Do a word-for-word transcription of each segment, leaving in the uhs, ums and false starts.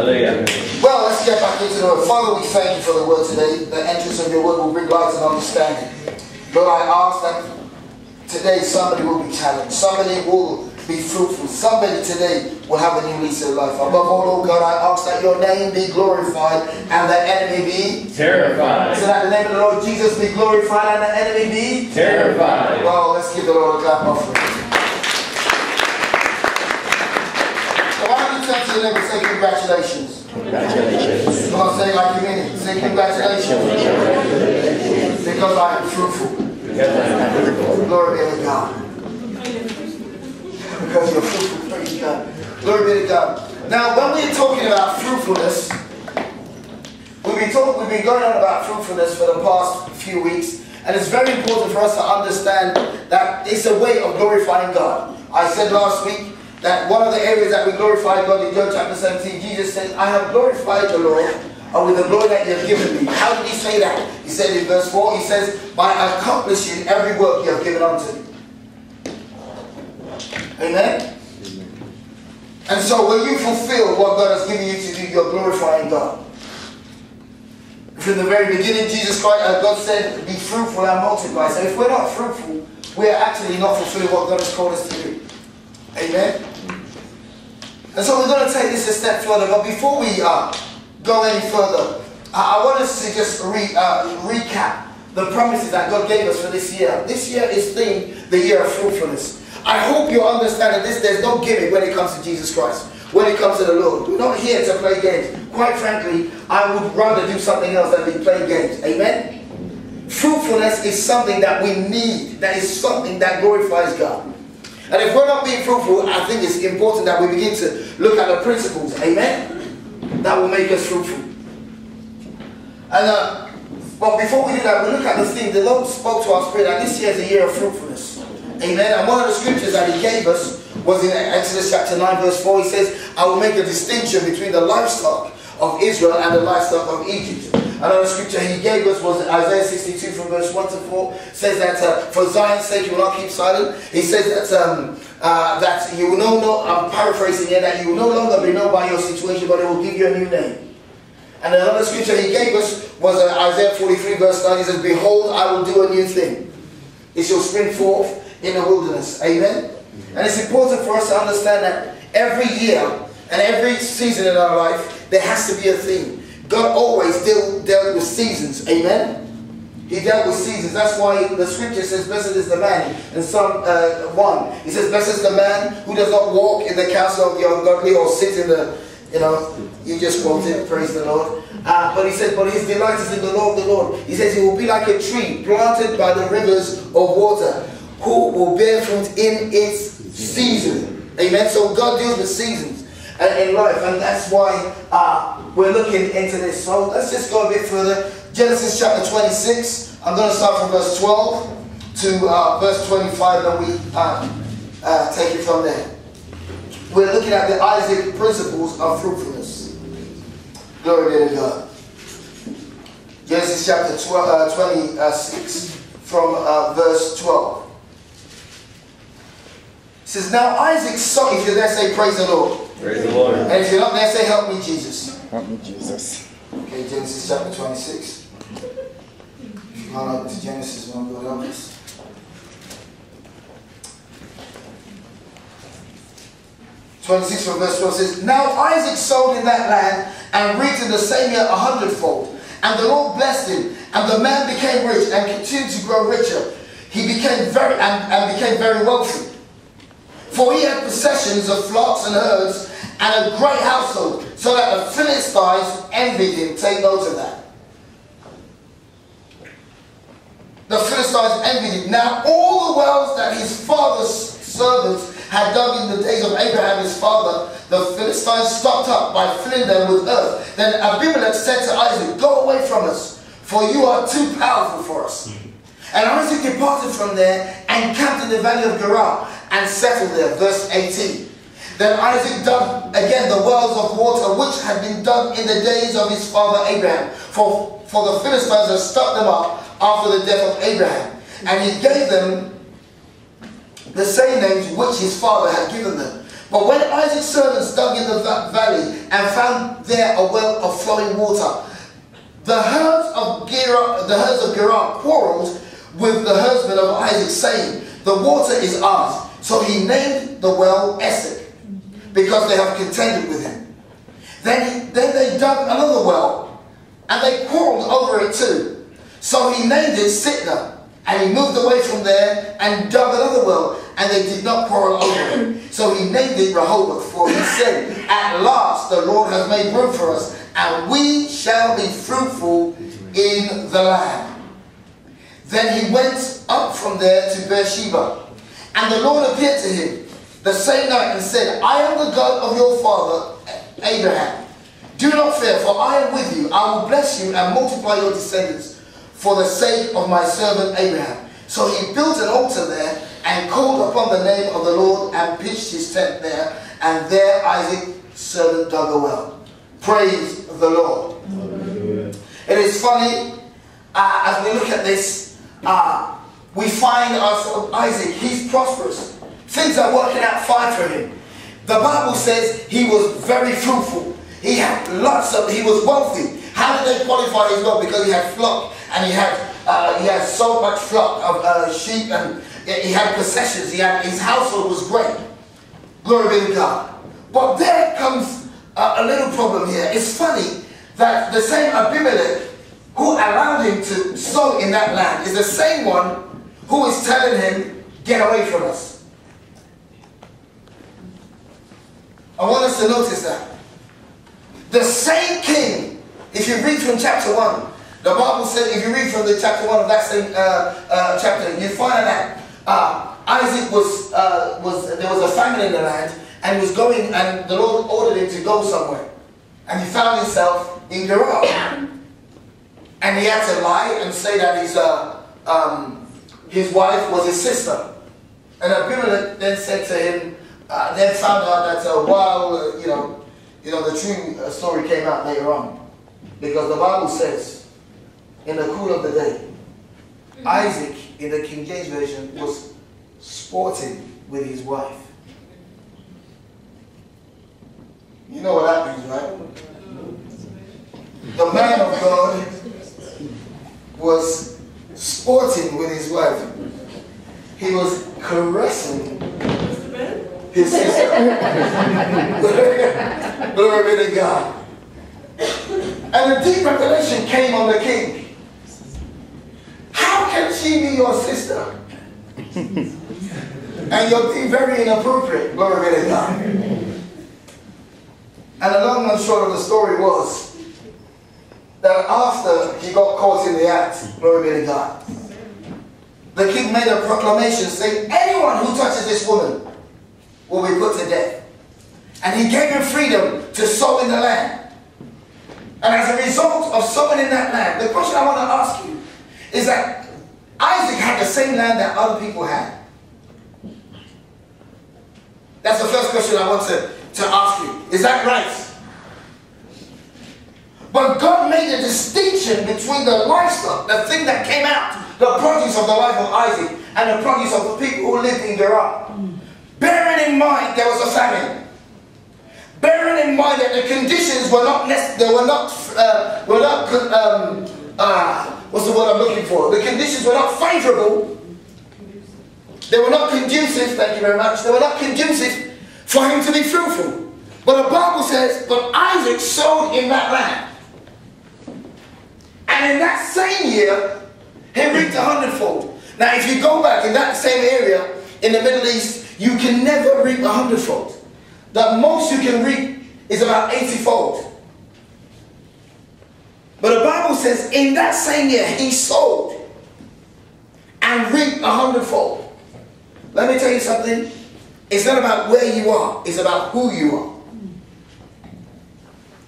Hallelujah. Well, let's get back into the word. Father, we thank you for the word today. The entrance of your word will bring light and understanding. Lord, I ask that today somebody will be challenged. Somebody will be fruitful. Somebody today will have a new lease of life. Above all, oh God, I ask that your name be glorified and the enemy be terrified. So that the name of the Lord Jesus be glorified and the enemy be terrified. Well, let's give the Lord a clap offering. To them and say congratulations. Congratulations. Come on, say like you mean it. Say congratulations. Because I am fruitful. Glory be to God. Because you're fruitful, praise God. Glory be to God. Now, when we're talking about fruitfulness, we've been talking, we've been going on about fruitfulness for the past few weeks, and it's very important for us to understand that it's a way of glorifying God. I said last week that one of the areas that we glorify God in John chapter seventeen, Jesus says, I have glorified the Lord with the glory that you have given me. How did he say that? He said in verse four, he says, by accomplishing every work you have given unto me. Amen? And so when you fulfill what God has given you to do, you're glorifying God. From the very beginning, Jesus Christ, as God said, be fruitful and multiply. So if we're not fruitful, we're actually not fulfilling what God has called us to do. Amen? And so we're going to take this a step further, but before we uh, go any further, I, I want us to just re uh, recap the promises that God gave us for this year. This year is themed the year of fruitfulness. I hope you understand that this, there's no gimmick when it comes to Jesus Christ, when it comes to the Lord. We're not here to play games. Quite frankly, I would rather do something else than be playing games. Amen? Fruitfulness is something that we need, that is something that glorifies God. And if we're not being fruitful, I think it's important that we begin to look at the principles, amen, that will make us fruitful. And, uh, but before we do that, we look at the theme. The Lord spoke to our spirit that this year is a year of fruitfulness, amen. And one of the scriptures that he gave us was in Exodus chapter nine, verse four. He says, I will make a distinction between the livestock of Israel and the livestock of Egypt. Another scripture he gave us was Isaiah sixty-two from verse one to four. Says that uh, for Zion's sake you will not keep silent. He says that um, uh, that you will no longer, I'm paraphrasing here, that you will no longer be known by your situation, but it will give you a new name. And another scripture he gave us was uh, Isaiah forty-three verse nine. He says, behold, I will do a new thing. It shall spring forth in the wilderness. Amen? And it's important for us to understand that every year and every season in our life, there has to be a theme. God always dealt, dealt with seasons, amen? He dealt with seasons. That's why the scripture says, blessed is the man, in Psalm uh, one. He says, blessed is the man who does not walk in the counsel of the ungodly or sit in the, you know, you just quoted, praise the Lord. Uh, but he says, but his delight is in the law of the Lord. He says, he will be like a tree planted by the rivers of water, who will bear fruit in its season. Amen? So God deals with seasons in life, and that's why uh, we're looking into this. So let's just go a bit further. Genesis chapter twenty-six, I'm going to start from verse twelve to uh, verse twenty-five, and we uh, uh, take it from there. We're looking at the Isaac principles of fruitfulness. Glory be to God. Genesis chapter twenty-six from uh, verse twelve. It says, now Isaac's son, if you're there, say praise the Lord. Praise the Lord. And if you're not there, say, help me, Jesus. Help me, Jesus. Okay, Genesis chapter twenty-six. If you can't open to Genesis, we'll go down this. twenty-six from verse twelve says, now Isaac sold in that land and reaped in the same year a hundredfold. And the Lord blessed him, and the man became rich and continued to grow richer. He became very, and, and became very wealthy. For he had possessions of flocks and herds and a great household, so that the Philistines envied him. Take note of that. The Philistines envied him. Now all the wells that his father's servants had dug in the days of Abraham his father, the Philistines stopped up by filling them with earth. Then Abimelech said to Isaac, go away from us, for you are too powerful for us. And Isaac departed from there and camped in the valley of Gerar and settled there. Verse eighteen. Then Isaac dug again the wells of water which had been dug in the days of his father Abraham. For, for the Philistines had stopped them up after the death of Abraham. And he gave them the same names which his father had given them. But when Isaac's servants dug in the valley and found there a well of flowing water, the herds of Gerar, the herds of Gerar quarrelled with the herdsmen of Isaac, saying, "The water is ours." So he named the well Esek, because they have contended with him. Then, he, then they dug another well, and they quarrelled over it too. So he named it Sitnah. And he moved away from there and dug another well, and they did not quarrel over it. So he named it Rehoboth, for he said, "At last the Lord has made room for us, and we shall be fruitful in the land." Then he went up from there to Beersheba. And the Lord appeared to him the same night and said, "I am the God of your father Abraham. Do not fear, for I am with you. I will bless you and multiply your descendants for the sake of my servant Abraham." So he built an altar there and called upon the name of the Lord and pitched his tent there. And there Isaac's servant dug a well. Praise the Lord. Hallelujah. It is funny, uh, as we look at this, uh, we find ourselves, Isaac, he's prosperous. Things are working out fine for him. The Bible says he was very fruitful. He had lots of, he was wealthy. How did they qualify his wealth? Because he had flock. And he had, uh, he had so much flock of uh, sheep, and he had possessions. He had, his household was great. Glory be to God. But there comes uh, a little problem here. It's funny that the same Abimelech who allowed him to sow in that land is the same one who is telling him, "Get away from us." I want us to notice that. The same king, if you read from chapter one, the Bible says, if you read from the chapter one of that same uh, uh, chapter, you find that uh, Isaac was, uh, was, there was a famine in the land, and he was going, and the Lord ordered him to go somewhere. And he found himself in Gerar. And he had to lie and say that his, uh, um, his wife was his sister. And Abimelech then said to him, uh, then found out that uh, while, uh, you know, you know, the true story came out later on. Because the Bible says, in the cool of the day, Isaac, in the King James Version, was sporting with his wife. You know what that means, right? The man of God was sporting with his wife. He was caressing his sister. Glory be to God. And a deep revelation came on the king. How can she be your sister? And you're being very inappropriate. Glory be to God. And the long and short of the story was that after he got caught in the act, glory be to God, the king made a proclamation saying, "Anyone who touches this woman will be put to death." And he gave him freedom to sow in the land. And as a result of sowing in that land, the question I want to ask you is that Isaac had the same land that other people had. That's the first question I want to, to ask you. Is that right? But God made a distinction between the livestock, the thing that came out, the produce of the life of Isaac, and the produce of the people who lived in Gerar. Mm. Bearing in mind there was a famine. Bearing in mind that the conditions were not they were not uh, were not um, uh, what's the word I'm looking for? The conditions were not favourable. They were not conducive, thank you very much. They were not conducive for him to be fruitful. But the Bible says, but Isaac sowed in that land. And in that same year, he reaped a hundredfold. Now if you go back in that same area, in the Middle East, you can never reap a hundredfold. The most you can reap is about eighty-fold. But the Bible says, in that same year, he sowed and reaped a hundredfold. Let me tell you something. It's not about where you are. It's about who you are.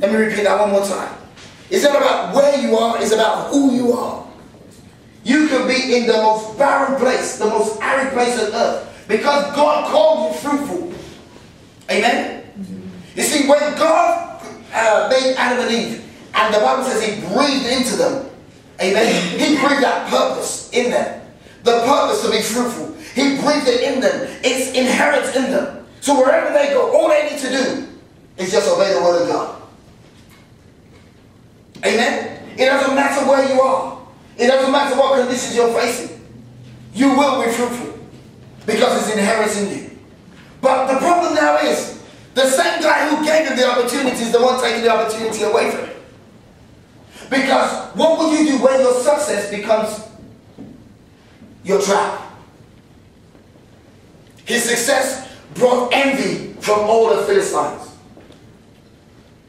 Let me repeat that one more time. It's not about where you are. It's about who you are. You can be in the most barren place, the most arid place on earth, because God called you fruitful. Amen? You see, when God uh, made Adam and Eve, and the Bible says he breathed into them. Amen. He breathed that purpose in them. The purpose to be fruitful. He breathed it in them. It's inherent in them. So wherever they go, all they need to do is just obey the word of God. Amen? It doesn't matter where you are. It doesn't matter what conditions you're facing. You will be fruitful because it's inherent in you. But the problem now is the same guy who gave him the opportunity is the one taking the opportunity away from him. Because what will you do when your success becomes your trap? His success brought envy from all the Philistines.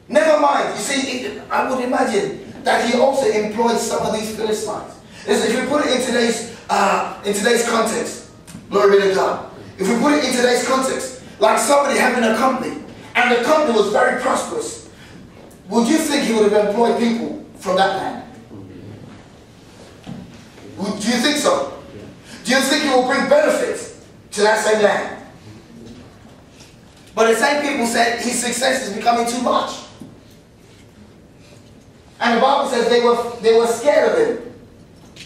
Never mind, you see, it, I would imagine that he also employed some of these Philistines. Listen, if we put it in today's, uh, in today's context, glory be to God. If we put it in today's context, like somebody having a company, and the company was very prosperous, would you think he would have employed people from that land? Would, do you think so? Do you think it will bring benefits to that same land? But the same people said his success is becoming too much. And the Bible says they were, they were scared of him.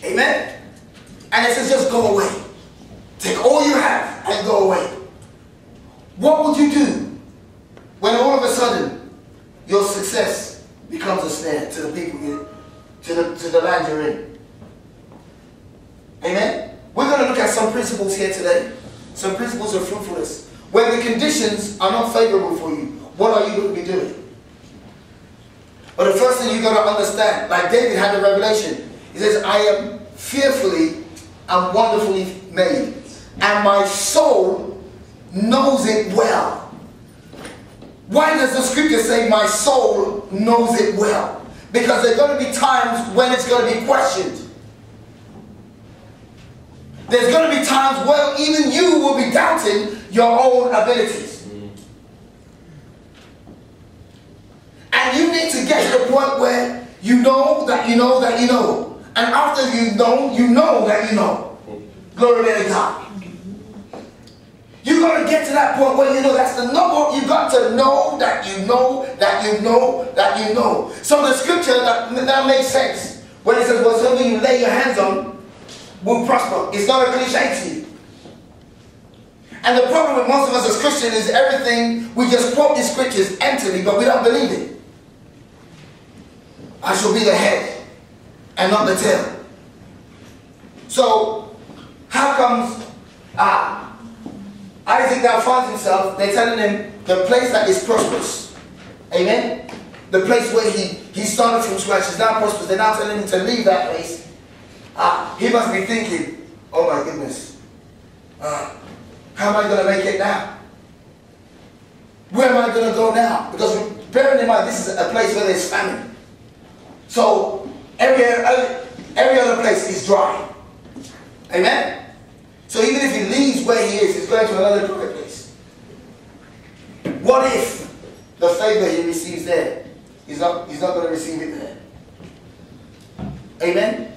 Amen? And it says just go away. Take all you have and go away. What would you do when all of a sudden your success becomes a snare to the people you, to the, to the land you're in? Amen? We're going to look at some principles here today. Some principles of fruitfulness. When the conditions are not favorable for you, what are you going to be doing? But the first thing you've got to understand, like David had a revelation, he says, I am fearfully and wonderfully made, and my soul knows it well. Why does the scripture say my soul knows it well? Because there are going to be times when it's going to be questioned. There's going to be times where even you will be doubting your own abilities. And you need to get to the point where you know that you know that you know. And after you know, you know that you know. Glory be to God. You've got to get to that point where you know that's the number. You've got to know that you know that you know that you know. So the scripture that, that makes sense when it says whatsoever you lay your hands on will prosper. It's not a cliche to you. And the problem with most of us as Christians is everything, we just quote these scriptures emptily, but we don't believe it. I shall be the head and not the tail. So, how comes uh, Isaac now finds himself, they're telling him the place that is prosperous. Amen? The place where he, he started from scratch is now prosperous. They're now telling him to leave that place. Uh, he must be thinking, oh my goodness. Uh, How am I going to make it now? Where am I going to go now? Because bearing in mind, this is a place where there's famine. So, every, every other place is dry. Amen? So even if he leaves where he is, he's going to another dry place. What if the favor he receives there, he's not, he's not going to receive it there? Amen?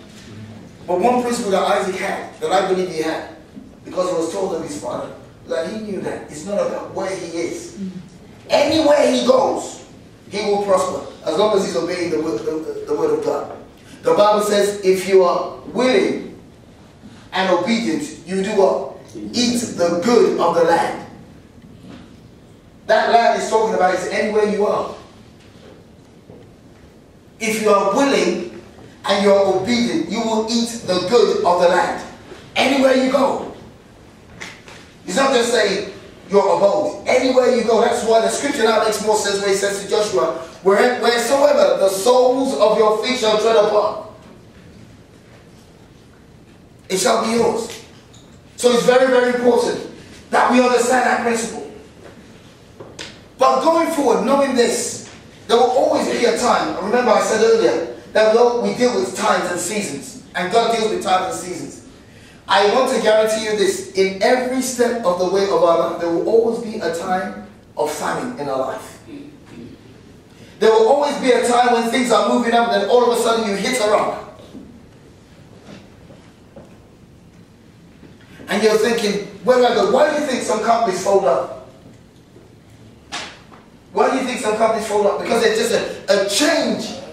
But one principle that Isaac had, that I believe he had, because he was told of his father, that he knew that it's not about where he is. Anywhere he goes, he will prosper, as long as he's obeying the word, the, the word of God. The Bible says, if you are willing and obedient, you do what? Eat the good of the land. That land is talking about is anywhere you are. If you are willing and you are obedient, you will eat the good of the land. Anywhere you go. He's not just saying your abode. Anywhere you go, that's why the scripture now makes more sense when he says to Joshua, Where, wheresoever the soles of your feet shall tread upon, it shall be yours. So it's very, very important that we understand that principle. But going forward, knowing this, there will always be a time, remember I said earlier, that we deal with times and seasons, and God deals with times and seasons. I want to guarantee you this, in every step of the way of our life, there will always be a time of famine in our life. There will always be a time when things are moving up and all of a sudden you hit a rock. And you're thinking, where am I going? Why do you think some companies fold up? Why do you think some companies fold up? Because there's just a, a change